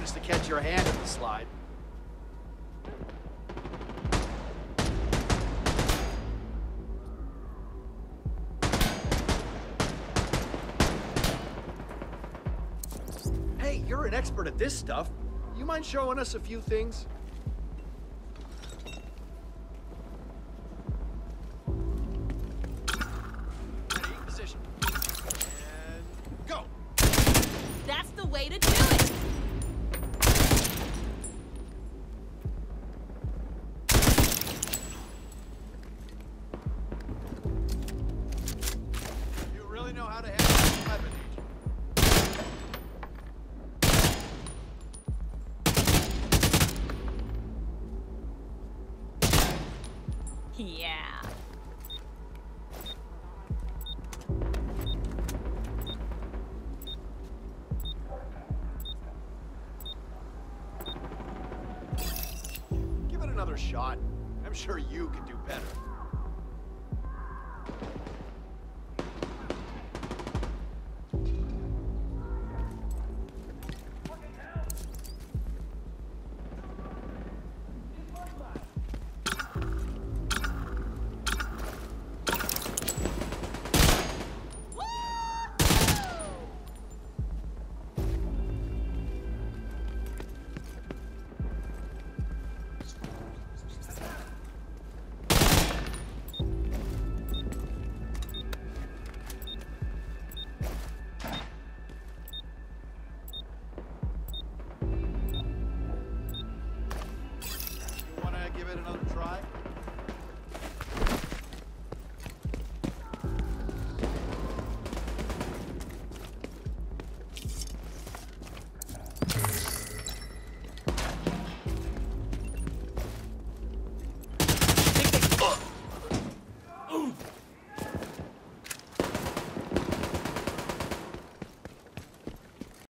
happens to catch your hand in the slide. Hey, you're an expert at this stuff. You mind showing us a few things? Yeah. Give it another shot. I'm sure you can do better. Give it another try.